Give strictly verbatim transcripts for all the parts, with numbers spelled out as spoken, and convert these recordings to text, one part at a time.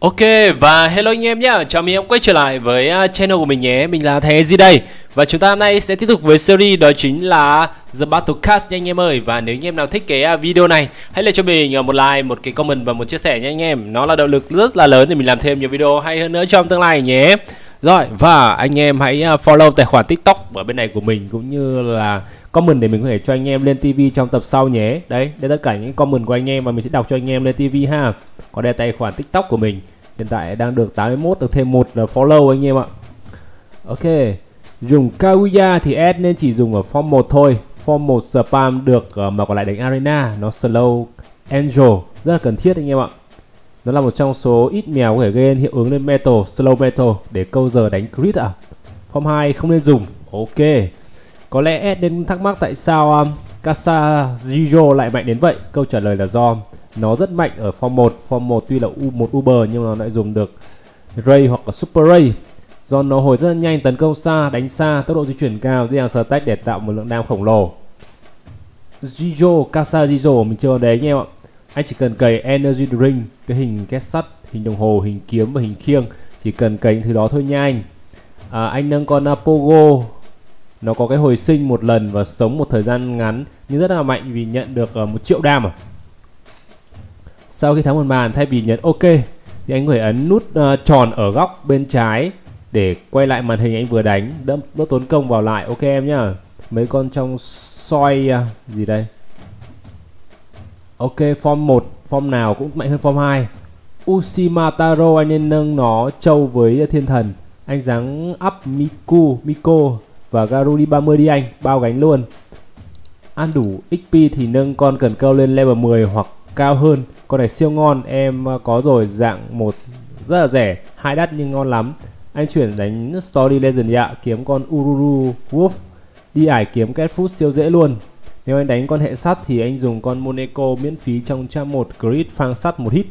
Ok và hello anh em nhá, chào mừng em quay trở lại với channel của mình nhé. Mình là Thành e dét đây. Và chúng ta hôm nay sẽ tiếp tục với series đó chính là The Battle Cats nha anh em ơi. Và nếu anh em nào thích cái video này, hãy để cho mình một like, một cái comment và một chia sẻ nha anh em. Nó là động lực rất là lớn để mình làm thêm nhiều video hay hơn nữa trong tương lai nhé. Rồi và anh em hãy follow tài khoản TikTok ở bên này của mình, cũng như là comment để mình có thể cho anh em lên ti vi trong tập sau nhé. Đấy, đây tất cả những comment của anh em mà mình sẽ đọc cho anh em lên ti vi ha. Còn đây tài khoản TikTok của mình hiện tại đang được tám mươi mốt, được thêm một follow anh em ạ. Ok, dùng Kaguya thì ad nên chỉ dùng ở form một thôi. Form một spam được mà còn lại đánh arena, nó slow angel rất là cần thiết anh em ạ. Nó là một trong số ít mèo có thể gây hiệu ứng lên metal, slow metal để câu giờ đánh crit ạ. À? Form hai không nên dùng. Ok. Có lẽ ad nên thắc mắc tại sao um, Kasa Gijo lại mạnh đến vậy. Câu trả lời là do nó rất mạnh ở form một. Form một tuy là U một Uber nhưng mà nó lại dùng được Ray hoặc là Super Ray, do nó hồi rất nhanh, tấn công xa, đánh xa, tốc độ di chuyển cao, dễ dàng stack để tạo một lượng đam khổng lồ. Gijo, Kasa Gijo mình chưa đấy anh em ạ. Anh chỉ cần cày energy drink, cái hình két sắt, hình đồng hồ, hình kiếm và hình khiêng, chỉ cần cày những thứ đó thôi nha anh. À, anh nâng con Pogo, nó có cái hồi sinh một lần và sống một thời gian ngắn nhưng rất là mạnh vì nhận được uh, một triệu đam. À, sau khi thắng một bàn, thay vì nhấn ok thì anh có thể ấn nút uh, tròn ở góc bên trái để quay lại màn hình anh vừa đánh, đỡ, đỡ tốn công vào lại. Ok em nhá. Mấy con trong soi uh, gì đây. Ok, form một form nào cũng mạnh hơn form hai. Ushimataro anh nên nâng nó trâu với thiên thần. Anh giáng up Miku, Miku và Garudy ba mươi đi anh, bao gánh luôn. Ăn đủ ích pê thì nâng con cần câu lên level mười hoặc cao hơn. Con này siêu ngon, em có rồi, dạng một rất là rẻ, hai đắt nhưng ngon lắm. Anh chuyển đánh story legend ạ, kiếm con Ururu Wolf, đi ải kiếm Catfood siêu dễ luôn. Nếu anh đánh con hệ sắt thì anh dùng con Monaco miễn phí trong trang một crit phang sắt một hit.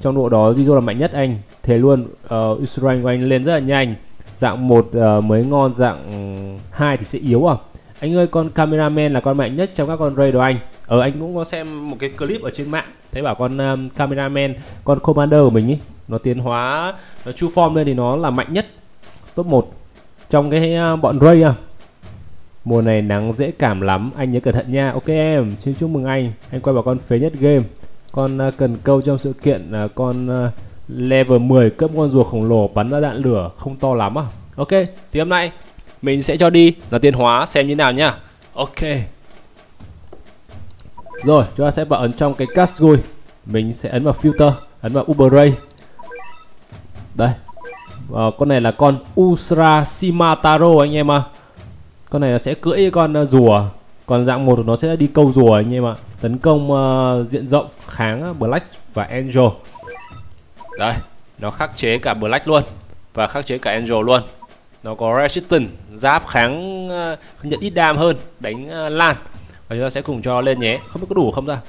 Trong độ đó Jizo là mạnh nhất anh, thế luôn. uh, Usrank của anh lên rất là nhanh. Dạng một uh, mới ngon, dạng hai thì sẽ yếu à. Anh ơi, con Cameraman là con mạnh nhất trong các con Ray đó anh. Ờ, anh cũng có xem một cái clip ở trên mạng, thấy bảo con um, Cameraman, con Commander của mình ý, nó tiến hóa, nó true form lên thì nó là mạnh nhất top một trong cái uh, bọn Ray à. Mùa này nắng dễ cảm lắm, anh nhớ cẩn thận nha. Ok em, xin chúc mừng anh. Anh quay vào con phế nhất game, con uh, cần câu trong sự kiện, uh, con uh, level mười cấp con rùa khổng lồ bắn ra đạn lửa không to lắm à. Ok, thì hôm nay mình sẽ cho đi là tiến hóa xem như nào nhá. Ok. Rồi, chúng ta sẽ vào ấn trong cái category. Mình sẽ ấn vào filter, ấn vào Uber Ray. Đây. Và con này là con Ushimataro anh em ạ. À. Con này nó sẽ cưỡi con uh, rùa, còn dạng một của nó sẽ đi câu rùa anh em ạ. À. Tấn công uh, diện rộng, kháng uh, Black và Angel. Đây, nó khắc chế cả Black luôn và khắc chế cả Angel luôn. Nó có resistance, giáp kháng uh, nhận ít đam hơn, đánh uh, lan. Và chúng ta sẽ cùng cho lên nhé, không biết có đủ không ra.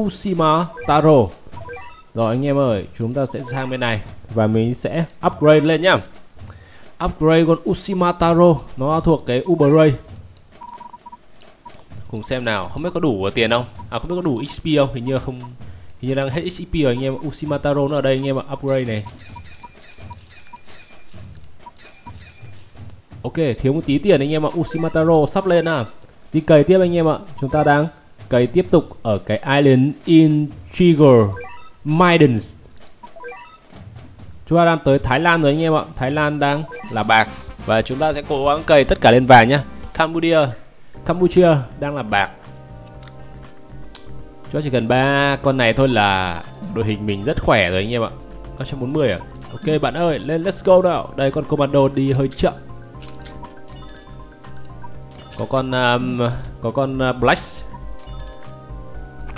Ushimataro. Rồi anh em ơi, chúng ta sẽ sang bên này và mình sẽ upgrade lên nhá. Upgrade con Ushimataro, nó thuộc cái Uber Ray. Cùng xem nào, không biết có đủ tiền không? À, không biết có đủ ích pê không? Hình như không, hình như đang hết ích pê rồi anh em. Ushimataro nó ở đây anh em ạ, upgrade này. Ok, thiếu một tí tiền anh em ạ. Ushimataro sắp lên à. Đi cày tiếp anh em ạ. Chúng ta đang cày tiếp tục ở cái Island in Trigger Maidens. Chúng ta đang tới Thái Lan rồi anh em ạ. Thái Lan đang là bạc và chúng ta sẽ cố gắng cày tất cả lên vàng nhá. Cambodia, Campuchia đang là bạc. Chúng ta chỉ cần ba con này thôi là đội hình mình rất khỏe rồi anh em ạ. một trăm bốn mươi à? Ok bạn ơi, lên let's go nào. Đây con Commando đi hơi chậm. Có con um, có con uh, Black.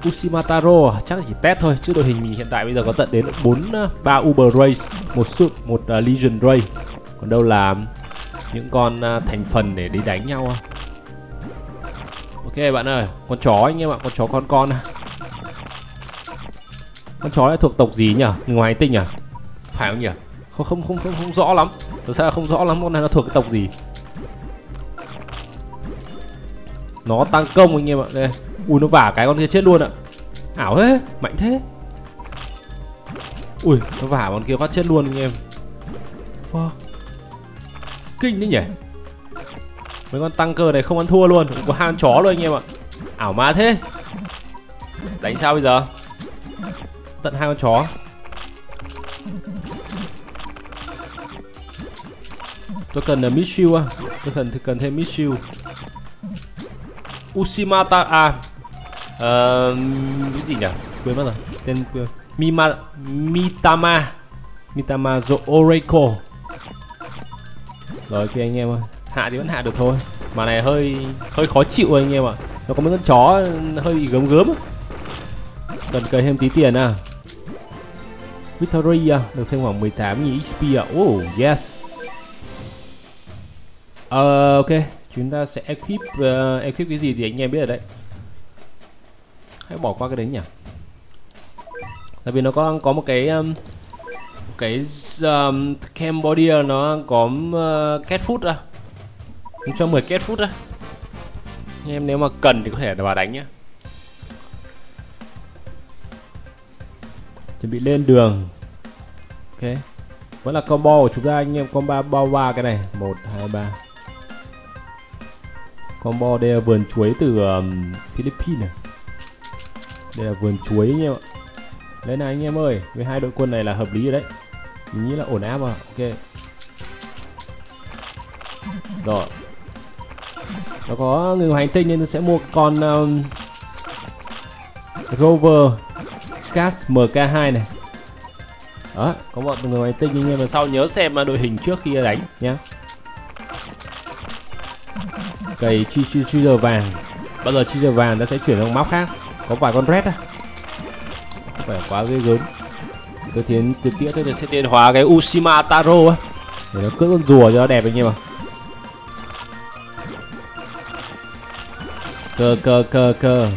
Ushimataro chắc là chỉ test thôi chứ đội hình hiện tại bây giờ có tận đến bốn ba Uber Ray, một sụp một uh, Legion Ray. Còn đâu là những con uh, thành phần để đi đánh nhau. Ok bạn ơi, con chó anh em ạ, con chó con con. Con chó này thuộc tộc gì nhỉ? Ngoài tinh à? Phải không nhỉ? Không không không không, không rõ lắm. Thực ra không rõ lắm con này nó thuộc cái tộc gì. Nó tăng công anh em ạ. Đây. Ui nó vả cái con kia chết luôn ạ. Ảo thế, mạnh thế. Ui, nó vả bọn kia phát chết luôn anh em. Fuck. Kinh đấy nhỉ. Mấy con tăng cơ này không ăn thua luôn. Có hai con chó luôn anh em ạ. Ảo ma thế. Đánh sao bây giờ? Tận hai con chó. Tôi cần là missile à? Tôi cần thì cần thêm missile. Ushimataro à? Ờ, cái gì nhỉ? Quên mất rồi. Tên quên. Mima, Mitama, Mitama The Oracle. Rồi kia anh em ơi, hạ thì vẫn hạ được thôi. Mà này hơi hơi khó chịu rồi anh em ạ. Nó có mấy con chó hơi bị gớm gớm. Cần cày thêm tí tiền à. Victory à, được thêm khoảng mười tám nghìn ích pê à. Oh yes. Ờ uh, ok, chúng ta sẽ equip uh, equip cái gì thì anh em biết rồi đấy. Hãy bỏ qua cái đấy nhỉ. Tại vì nó có có một cái um, một cái um, Cambodia nó có uh, cat food ra. Chúng cho mười cat food ra. Anh em nếu mà cần thì có thể vào đánh nhá. Chuẩn bị lên đường. Ok. Vẫn là combo của chúng ta anh em, combo bao ba cái này, một hai ba. Combo đây là vườn chuối từ um, Philippines này. Đây là vườn chuối anh em ạ. Đấy này anh em ơi, với hai đội quân này là hợp lý rồi đấy. Mình nghĩ là ổn áp rồi, ok. Rồi. Nó có người ngoài hành tinh nên tôi sẽ mua con um, Rover Mk hai này. Đó, có một người ngoài hành tinh nhưng mà sau nhớ xem đội hình trước khi đánh nhá. Cày chi chi chi giờ vàng. Bây giờ chi giờ vàng nó sẽ chuyển sang móc khác. Có vài con red à. Phải quá ghê gớm. Tôi tiến từ tía tôi sẽ tiến hóa cái Ushimataro á, để nó cưỡi con rùa cho nó đẹp anh em ạ. Cờ cờ cờ cờ.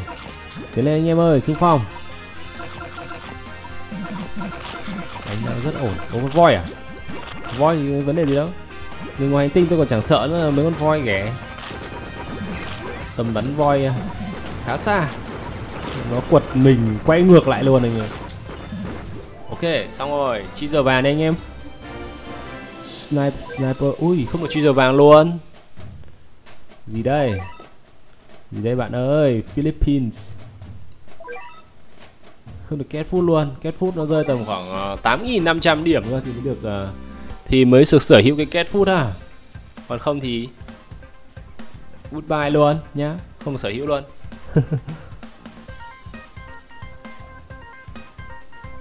Tiến lên anh em ơi, xung phong. Đánh nó rất ổn. Có con voi à? Voi thì vấn đề gì đâu. Người ngoài hành tinh tôi còn chẳng sợ nữa, mấy con voi ghẻ. Tầm bắn voi khá xa. Nó quật mình quay ngược lại luôn anh em. Ok, xong rồi, chi giờ vàng đây anh em. Sniper, sniper, ui, không có chi giờ vàng luôn. Gì đây? Gì đây bạn ơi, Philippines. Không được cat food luôn, cat food nó rơi tầm khoảng uh, tám nghìn năm trăm điểm thôi thì mới được uh, thì mới được sở hữu cái cat food à. Còn không thì goodbye luôn nhá, không sở hữu luôn.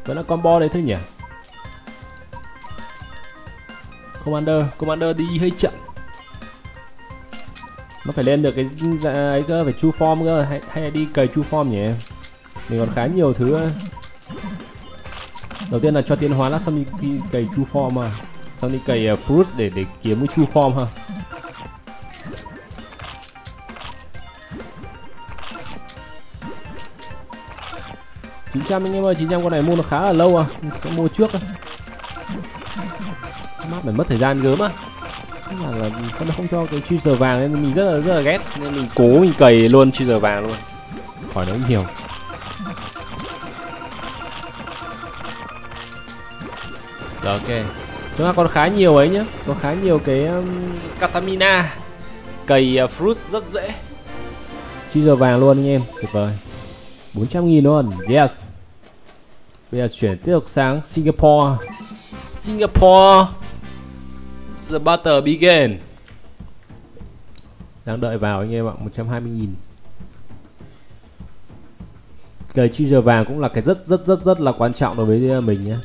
Vẫn là combo đấy thôi nhỉ. Commander, Commander đi hơi chậm. Nó phải lên được cái ấy cơ, phải true form cơ, hay, hay đi cày true form nhỉ. Mình còn khá nhiều thứ. Đầu tiên là cho tiến hóa lát xong đi, đi cày true form mà. Xong đi cày fruit để để kiếm cái true form ha. chín trăm anh em ơi, chín trăm con này mua nó khá là lâu à, sẽ mua trước à. Mát phải mất thời gian gớm á. Mà là con nó không cho cái treasure vàng nên mình rất là rất là ghét, nên mình cố mình cày luôn treasure vàng luôn. Khỏi nó nhiều. Rồi ok. Chúng ta còn khá nhiều ấy nhá, có khá nhiều cái um, Katamine. Cày uh, fruit rất dễ. Treasure vàng luôn anh em, tuyệt vời. bốn trăm nghìn luôn, yes. Bây giờ chuyển tiếp tục sang Singapore. Singapore The Battle Begin. Đang đợi vào anh em ạ, một trăm hai mươi nghìn. Cái treasure vàng cũng là cái rất rất rất rất là quan trọng đối với mình nhé.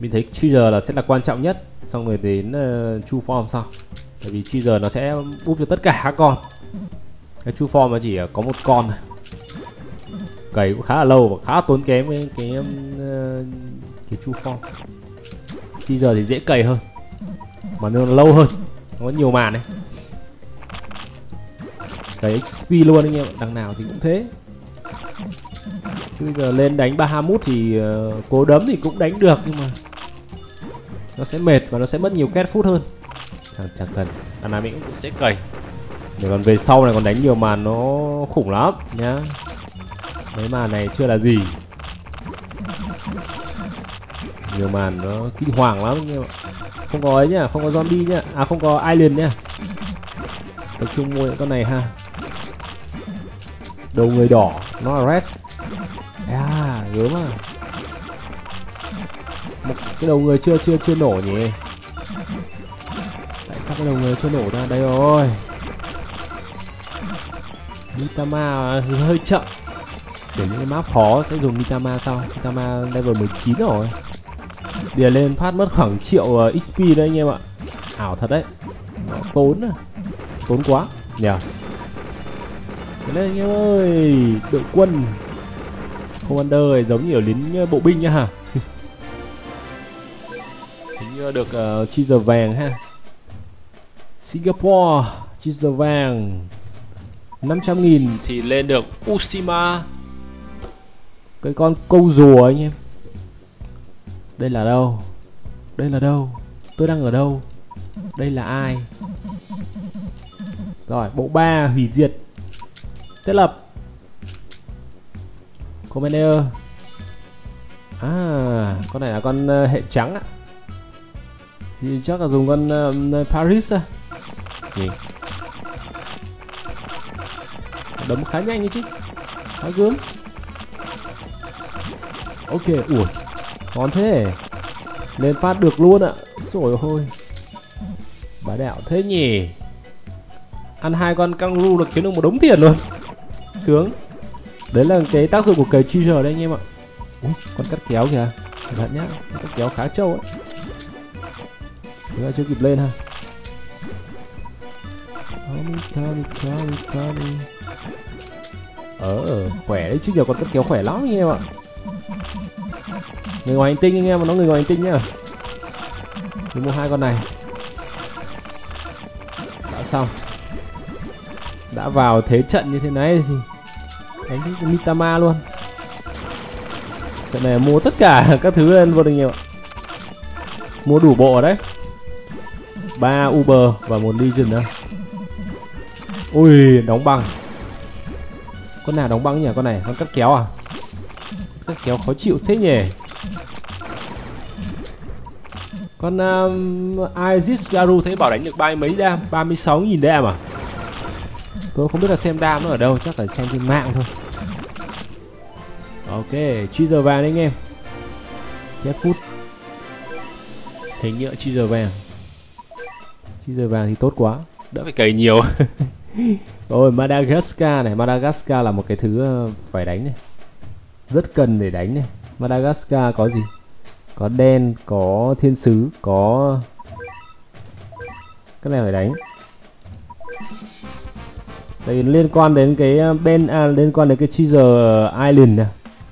Mình thấy treasure là sẽ là quan trọng nhất. Xong rồi đến uh, true form sau. Tại vì treasure nó sẽ úp cho tất cả các con. Cái true form nó chỉ có một con này. Cày cũng khá là lâu và khá là tốn kém với cái cái, cái true form. Bây giờ thì dễ cày hơn mà nó lâu hơn, nó có nhiều màn này. Cày ích pê luôn anh em, đằng nào thì cũng thế. Chứ bây giờ lên đánh Bahamut thì uh, cố đấm thì cũng đánh được nhưng mà nó sẽ mệt và nó sẽ mất nhiều cat food hơn. Chẳng, chẳng cần, đằng nào mình cũng sẽ cày. Để còn về sau này còn đánh nhiều màn nó khủng lắm nhá. Mấy màn này chưa là gì. nhiều màn nó kinh hoàng lắm nhưng không có ấy nhá, không có zombie nhá, à không có island nhá. Tập trung mua những con này ha. Đầu người đỏ, nó là red. À, gớm à. Một cái đầu người chưa chưa chưa nổ nhỉ? Tại sao cái đầu người chưa nổ ra đây rồi? Mitama hơi chậm. Để những cái map khó sẽ dùng Mitama sau. Mitama level mười chín rồi. Đìa lên phát mất khoảng triệu ích pê đấy anh em ạ. Ảo thật đấy. Nó tốn à. Tốn quá nhỉ. Yeah. Thế lên anh em ơi, đội quân Commander giống như ở lính bộ binh nhá hả? Hình như được uh, chi giờ vàng ha. Singapore chi giờ vàng năm trăm nghìn thì lên được Ushima. Cái con câu rùa anh em. Đây là đâu? Đây là đâu? Tôi đang ở đâu? Đây là ai? Rồi, bộ ba hủy diệt. Thiết lập Commander. À, con này là con uh, hệ trắng ạ. Thì chắc là dùng con uh, Paris à. Nhìn đấm khá nhanh như chứ. Khá gớm. Ok, ủa ngon thế. Lên phát được luôn ạ. Sổi hôi. Bá đạo thế nhỉ. Ăn hai con kangaroo được kiếm được một đống tiền luôn. Sướng. Đấy là cái tác dụng của cầy treasure đấy anh em ạ. Ủa, con cắt kéo kìa. Cẩn thận nhá, con cắt kéo khá trâu ấy. Chúng ta chưa kịp lên ha. Ờ, khỏe đấy chứ, nhiều con cắt kéo khỏe lắm anh em ạ. Người ngoài hành tinh anh em, nó người ngoài hành tinh nhá. Mình mua hai con này. Đã xong. Đã vào thế trận như thế này thì đánh cái Mitama luôn. Trận này mua tất cả các thứ lên vô địch nhiều. Mua đủ bộ đấy. ba Uber và một Legion nữa. Ui, đóng băng. Con nào đóng băng nhỉ con này? Con cắt kéo à? Cắt kéo khó chịu thế nhỉ. Con um, Aegis Garo thấy bảo đánh được ba mấy đam, ba mươi sáu nghìn đam à? Tôi không biết là xem đam nó ở đâu, chắc phải xem trên mạng thôi. Ok, chi giờ vàng đấy anh em. Dead food. Hình nhựa chi giờ vàng. Chi giờ vàng thì tốt quá, đỡ phải cày nhiều. Rồi, Madagascar này. Madagascar là một cái thứ phải đánh này. Rất cần để đánh này. Madagascar có gì? Có đen, có thiên sứ, có... Cái này phải đánh. Đây liên quan đến cái bên à, liên quan đến cái Treasure Island này.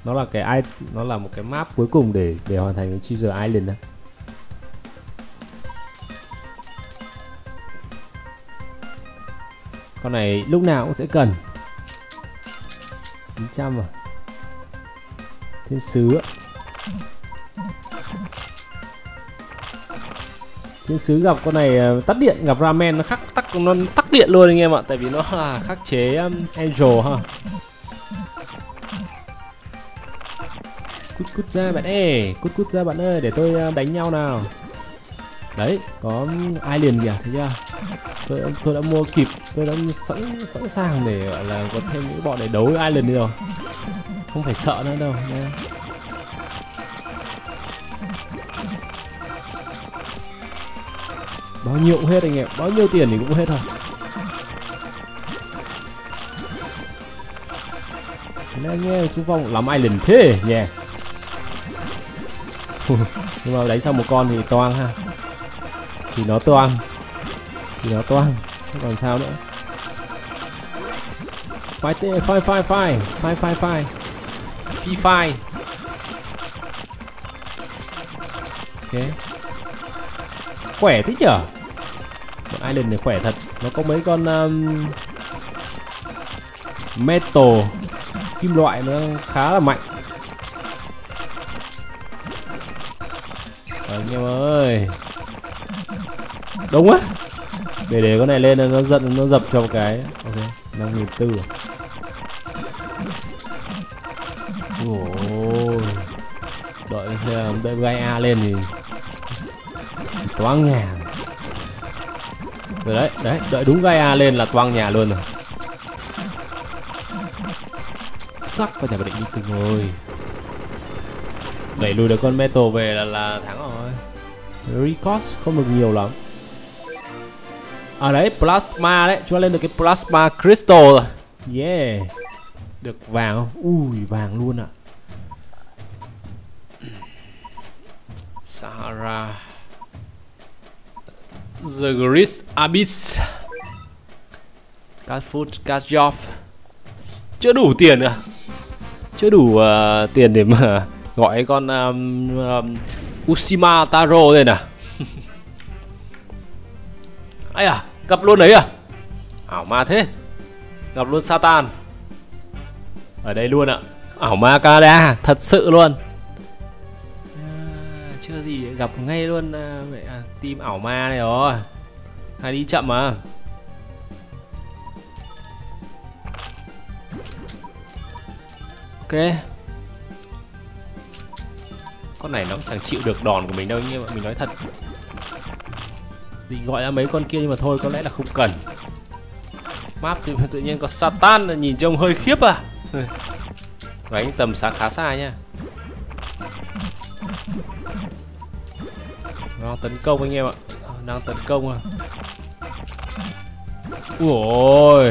Nó là cái nó là một cái map cuối cùng để để hoàn thành cái Treasure Island này. Con này lúc nào cũng sẽ cần. chín trăm à. Thiên sứ. Thiên sứ gặp con này tắt điện, gặp Ramen nó khắc tắc nó tắt điện luôn anh em ạ, tại vì nó là khắc chế um, Angel ha. Cút cút ra bạn ơi, cút cút ra bạn ơi để tôi đánh nhau nào. Đấy, có ai liền kìa, thấy chưa? Tôi tôi đã mua kịp, tôi đã sẵn sẵn sàng để gọi là có thêm những bọn để đấu với ai liền đi rồi. Không phải sợ nữa đâu. Nha. Bao nhiêu cũng hết anh em, bao nhiêu tiền thì cũng hết thôi. Nên anh em xung phong làm island thế nhỉ. Yeah. Nhưng mà đánh xong một con thì toang ha. Thì nó toang. Thì nó toang, còn sao nữa. Fight fight fight fight, fight fight fight. Phi fight. Ok. Khỏe thế nhở. Bọn island này khỏe thật. Nó có mấy con um, metal, kim loại nó khá là mạnh. Rồi anh em ơi. Đúng quá. Để để con này lên nó giận, nó dập cho một cái. Ok, năm nghìn tư. Ôi. Đợi Gaia lên thì toang nhà rồi đấy. Đấy, đợi đúng Gaia lên là toang nhà luôn rồi. Sắc vào nhà bà định Miku rồi. Đẩy lùi được con Metal về là, là thắng rồi. Recost không được nhiều lắm. À đấy, Plasma đấy, chúng ta lên được cái Plasma Crystal rồi. Yeah. Được vàng không? Ui, vàng luôn ạ. À. Sahara The Great Abyss Catfood, Catjob. Chưa đủ tiền à? Chưa đủ uh, tiền để mà gọi con um, um, Ushimataro lên à? Ai à? Gặp luôn đấy à? Ảo ma thế. Gặp luôn Satan ở đây luôn ạ. Ảo ma Canada thật sự luôn. À, chưa gì gặp ngay luôn à, vậy à, team ảo ma này rồi. Hay đi chậm mà. Ok. Con này nó cũng chẳng chịu được đòn của mình đâu, nhưng mà mình nói thật. Định gọi ra mấy con kia nhưng mà thôi, có lẽ là không cần. Map thì tự nhiên có Satan nhìn trông hơi khiếp à. Đánh tầm xa khá xa nha. Nó tấn công anh em ạ. Đang tấn công à. Ui.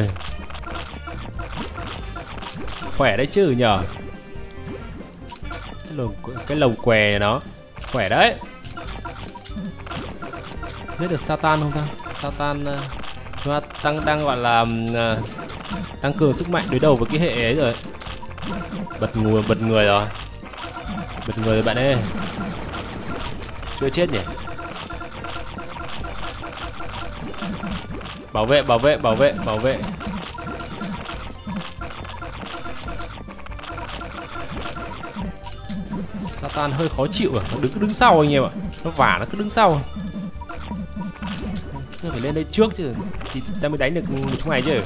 Khỏe đấy chứ nhờ. Cái lồng, cái lồng què này nó khỏe đấy. Biết được Satan không ta? Satan uh, chúng ta tăng đang gọi là uh, tăng cường sức mạnh đối đầu với cái hệ ấy rồi. Bật người, bật người rồi. Bật người rồi bạn ơi. Chưa chết nhỉ? Bảo vệ, bảo vệ, bảo vệ, bảo vệ. Satan hơi khó chịu à, nó đứng đứng sau anh em ạ. Nó vả nó cứ đứng sau. Nó phải lên đây trước chứ thì ta mới đánh được chúng này chứ.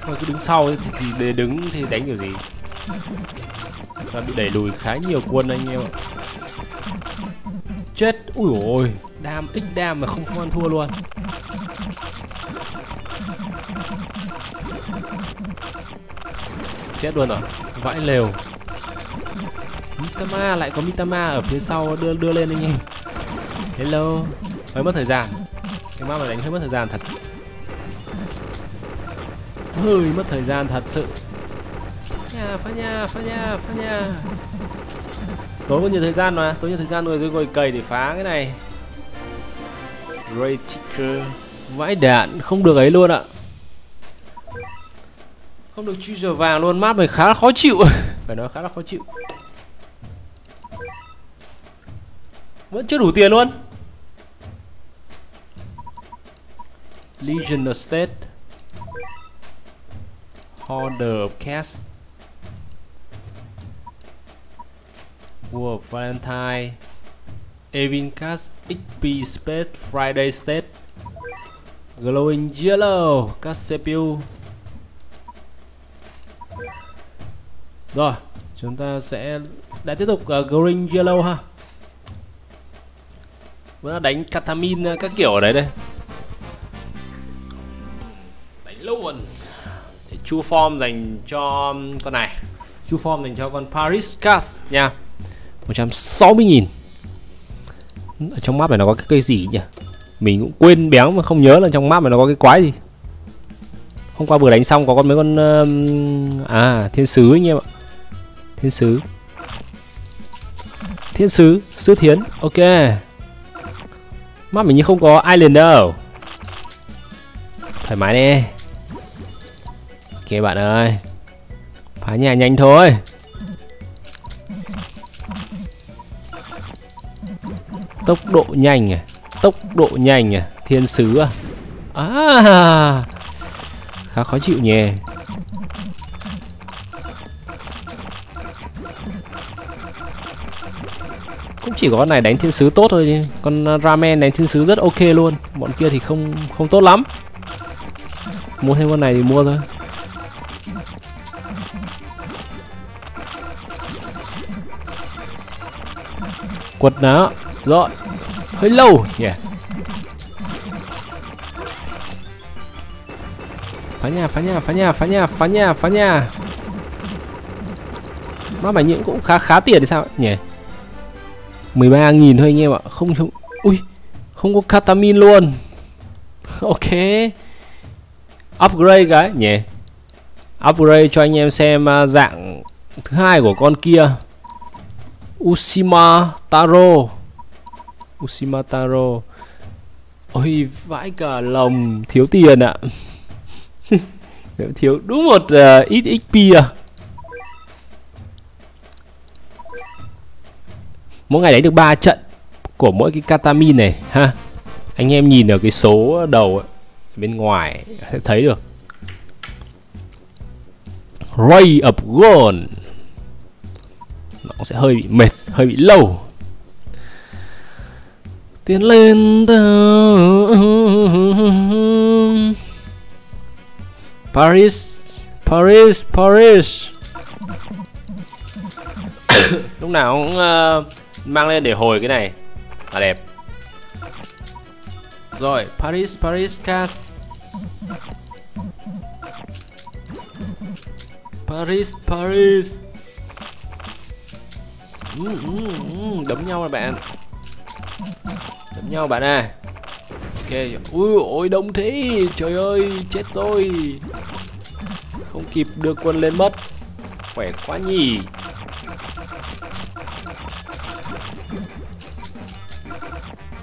Thôi cứ đứng sau thì, thì đứng thì đánh kiểu gì. Ta bị đẩy lùi khá nhiều quân anh em ạ. Chết, ui ôi, đam ít đam mà không ăn thua luôn. Chết luôn rồi, vãi lều. Mitama lại có Mitama ở phía sau đưa đưa lên anh em. Hello, hơi mất thời gian. Cái map này đánh hơi mất thời gian thật. Hơi mất thời gian thật sự. Nhà, phá nhà, phá nhà, phá nhà. Tốn có nhiều thời gian mà, tốn nhiều thời gian rồi rồi ngồi cày để phá cái này. Ray Ticker, vãi đạn, không được ấy luôn ạ. Không được Jizo vàng luôn, map này khá là khó chịu. Phải nói khá là khó chịu. Vẫn chưa đủ tiền luôn. Legion of State Order of Cats World of Valentine Evin Cats ích pê Space Friday State Glowing Yellow Cats xê pê u. Rồi, chúng ta sẽ đã tiếp tục uh, Glowing Yellow ha. Vẫn là đánh Katamine các kiểu ở đấy đây. Đánh luôn. Để true form dành cho con này. True form dành cho con Paris Cast nha. một trăm sáu mươi nghìn. Ở trong map này nó có cái cây gì nhỉ? Mình cũng quên béo mà không nhớ là trong map này nó có cái quái gì. Hôm qua vừa đánh xong có con mấy con uh, à thiên sứ anh em ạ. Thiên sứ. Thiên sứ, sứ thiến. Ok. Map mình như không có Island đâu. Thoải mái đi. Ok bạn ơi. Phá nhà nhanh thôi. Tốc độ nhanh à. Tốc độ nhanh à. Thiên sứ à. À. Khá khó chịu nhỉ. Cũng chỉ có con này đánh thiên sứ tốt thôi chứ. Con Ramen đánh thiên sứ rất ok luôn. Bọn kia thì không không tốt lắm. Mua thêm con này thì mua thôi. Quật nó. Rồi. Hơi lâu nhỉ. Yeah. Phá nhà, phá nhà, phá nhà, phá nhà, phá nhà, phá nhà. Má mày những cũng khá khá tiền thì sao nhỉ? mười ba nghìn thôi anh em ạ. Không không. Ui, không có Katamine luôn. Ok. Upgrade cái nhỉ. Upgrade cho anh em xem dạng thứ hai của con kia. Ushimataro. Ushimataro. Ôi vãi cả lòng, thiếu tiền ạ. Thiếu đúng một uh, ít ích pê à. Mỗi ngày đánh được ba trận của mỗi cái Katamine này ha. Anh em nhìn ở cái số đầu ấy, bên ngoài sẽ thấy được. Ray of Gold. Nó cũng sẽ hơi bị mệt, hơi bị lâu. Tiến lên. Paris, Paris, Paris. Lúc nào cũng uh, mang lên để hồi cái này là đẹp. Rồi, Paris, Paris, Cats. Paris, Paris. Ừ, ừ, ừ, đấm nhau rồi bạn. Đấm nhau bạn à. Okay. Ui ôi đông thế, trời ơi chết rồi, không kịp đưa quân lên mất, khỏe quá nhỉ.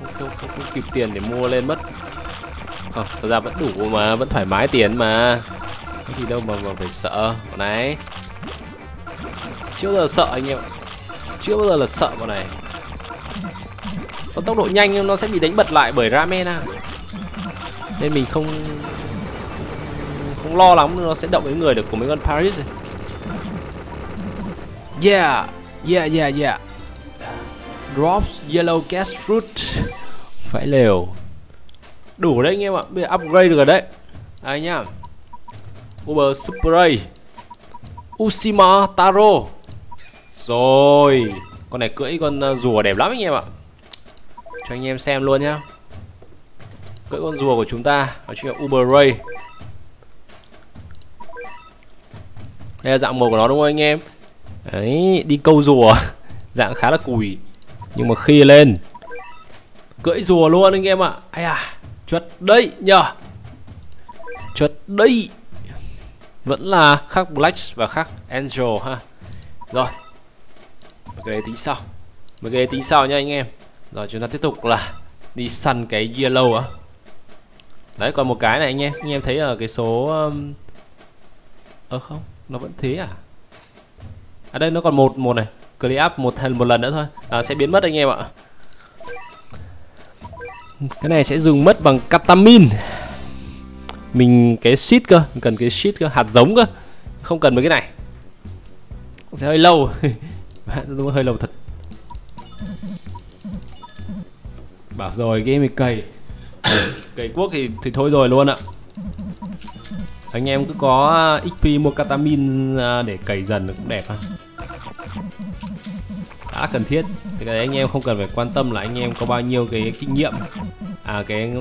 Không không không, không kịp tiền để mua lên mất. Không, thật ra vẫn đủ mà, vẫn thoải mái tiền mà, có gì đâu mà, mà phải sợ bọn này. Chưa bao giờ sợ anh em, chưa bao giờ là sợ bọn này. Còn tốc độ nhanh nó sẽ bị đánh bật lại bởi Ramen à. Nên mình không Không lo lắm, nó sẽ động đến người được của mấy con Paris này. Yeah. Yeah yeah yeah. Drops yellow gas fruit. Phải liều. Đủ đấy anh em ạ, bây giờ upgrade được rồi đấy. Đây nhá. Uber Super Ray. Ushimataro. Rồi. Con này cưỡi con rùa đẹp lắm anh em ạ. Cho anh em xem luôn nhá. Cưỡi con rùa của chúng ta, đó chính là Uber Ray. Đây là dạng một của nó đúng không anh em? Đấy, đi câu rùa. Dạng khá là cùi, nhưng mà khi lên cưỡi rùa luôn anh em ạ. Ai à, chuột đấy nhờ. Chuột đấy. Vẫn là khắc Black và khắc Angel ha. Rồi, mấy cái đấy tính sau, mấy cái đấy tính sau nha anh em. Rồi chúng ta tiếp tục là đi săn cái yellow á. Đấy còn một cái này anh em, anh em thấy ở cái số ơ không, nó vẫn thế à. À đây nó còn một một này, clear up một một lần nữa thôi, à, sẽ biến mất anh em ạ. Cái này sẽ dùng mất bằng Katamine. Mình cái sheet cơ, mình cần cái sheet cơ, hạt giống cơ, không cần mấy cái này. Sẽ hơi lâu. Hơi lâu thật. Bảo rồi cái mình cày cày cuốc thì thì thôi rồi luôn ạ. Anh em cứ có ích pê mua Katamine để cày dần cũng đẹp ha, đã cần thiết. Thì cái đấy anh em không cần phải quan tâm là anh em có bao nhiêu cái kinh nghiệm, à cái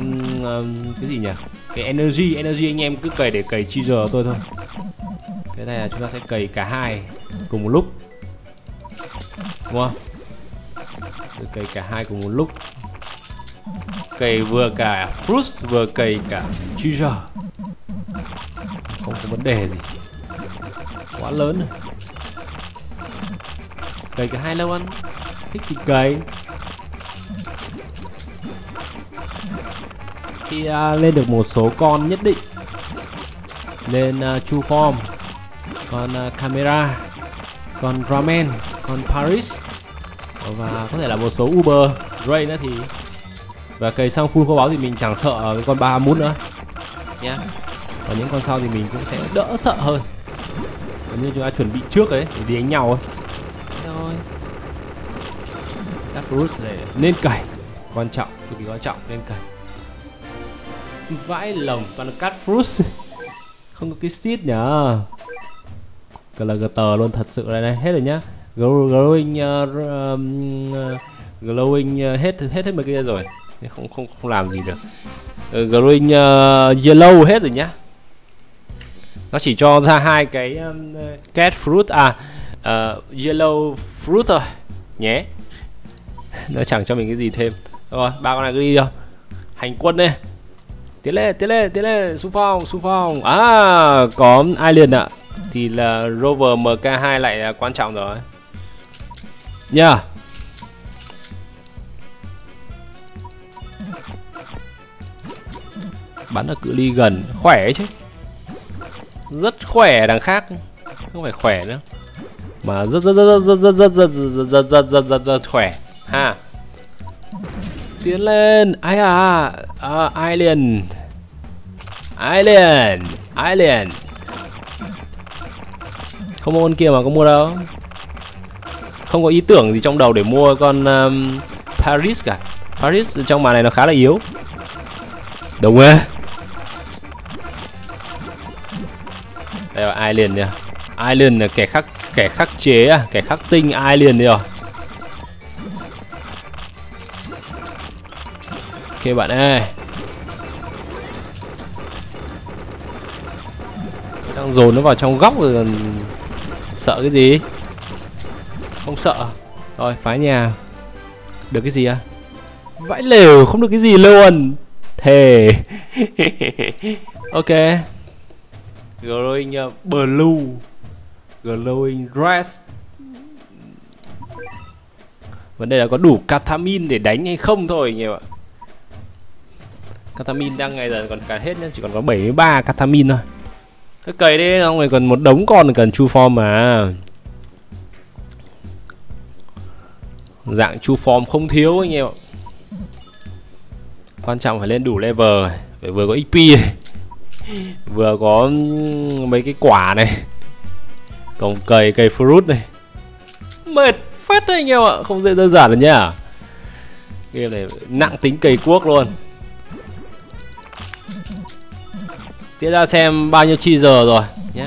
cái gì nhỉ, cái energy energy anh em cứ cày để cày chi giờ tôi thôi. Cái này là chúng ta sẽ cày cả hai cùng một lúc đúng không? Cày cả hai cùng một lúc, cày vừa cả fruit vừa cày cả Jizo, không có vấn đề gì quá lớn. Cày cả hai lâu ăn, thích thì cày. Khi uh, lên được một số con nhất định, lên uh, true form, con uh, camera, con Ramen, con Paris và có thể là một số Uber Ray nữa thì. Và cày sang full kho báu thì mình chẳng sợ cái con Bahamut nữa nhá. Yeah. Và những con sau thì mình cũng sẽ đỡ sợ hơn. Còn như chúng ta chuẩn bị trước đấy để đi đánh nhau thôi. Các fruits này nên cày, quan trọng, cực kỳ quan trọng, nên cày. Vãi lồng toàn là cắt fruits. Không có cái seed nhở. Cờ là gờ tờ luôn thật sự này này, hết rồi nhá. Growing uh, uh, Glowing uh, hết hết hết mấy kia rồi, không không không làm gì được. Uh, glowing uh, yellow hết rồi nhá. Nó chỉ cho ra hai cái um, cat fruit à uh, yellow fruit rồi nhé. Nó chẳng cho mình cái gì thêm. Rồi, ba con này cứ đi rồi. Hành quân đây. Tiến lên, tiến lên, tiến lên, xung phong, xung phong. À, có Island ạ. Thì là Rover Mk hai lại là quan trọng rồi. Nha. Yeah. Bắn ở cự ly gần, khỏe chứ. Rất khỏe đằng khác. Không phải khỏe nữa. Mà rất rất rất rất rất rất rất rất rất rất rất rất khỏe. Ha. Tiến lên. Ai à, à Island. Island, Island. Không mua con kia mà có mua đâu. Không có ý tưởng gì trong đầu để mua con um, Paris cả. Paris trong màn này nó khá là yếu. Đúng á. Đây là Island nha. Island là kẻ khắc kẻ khắc chế à, kẻ khắc tinh Island rồi. Ok bạn ơi. Đang dồn nó vào trong góc rồi sợ cái gì? Không sợ. Rồi phá nhà. Được cái gì à? Vãi lều không được cái gì luôn. Thề. Ok. Glowing blue. Glowing red. Vấn đề là có đủ Katamine để đánh hay không thôi nhỉ bạn. Katamine đang ngày giờ còn cả hết nhá, chỉ còn có bảy mươi ba Katamine thôi. Cứ cày đi, ông này còn một đống con cần true form mà. Dạng true form không thiếu anh em ạ. Quan trọng phải lên đủ level, phải vừa có ích pê này, vừa có mấy cái quả này. Còn cày cày fruit này. Mệt phết đấy anh em ạ, không dễ đơn giản được nhá. Game này nặng tính cày cuốc luôn. Tiếp ra xem bao nhiêu chi giờ rồi nhé.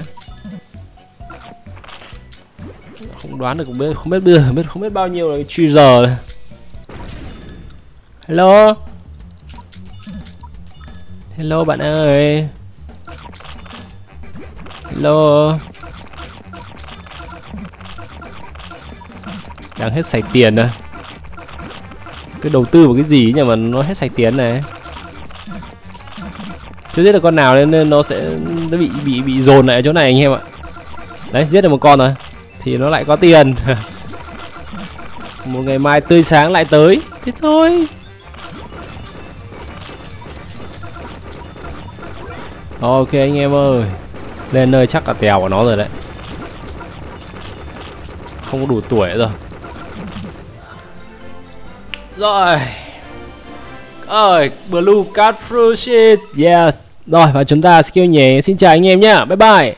Không đoán được, không biết không biết bây giờ biết không biết bao nhiêu là cái chi giờ này. Hello. Hello bạn ơi. Hello. Đang hết sạch tiền rồi. Cứ đầu tư vào cái gì nhỉ mà nó hết sạch tiền này. Chưa giết được con nào nên nó sẽ nó bị bị bị dồn lại ở chỗ này anh em ạ. Đấy, giết được một con rồi thì nó lại có tiền. Một ngày mai tươi sáng lại tới. Thế thôi. Ok anh em ơi. Lên nơi chắc cả tèo của nó rồi đấy. Không có đủ tuổi rồi. Rồi. Ơi, blue card fruit shit. Yes. Rồi và chúng ta skill nhé. Xin chào anh em nhá. Bye bye.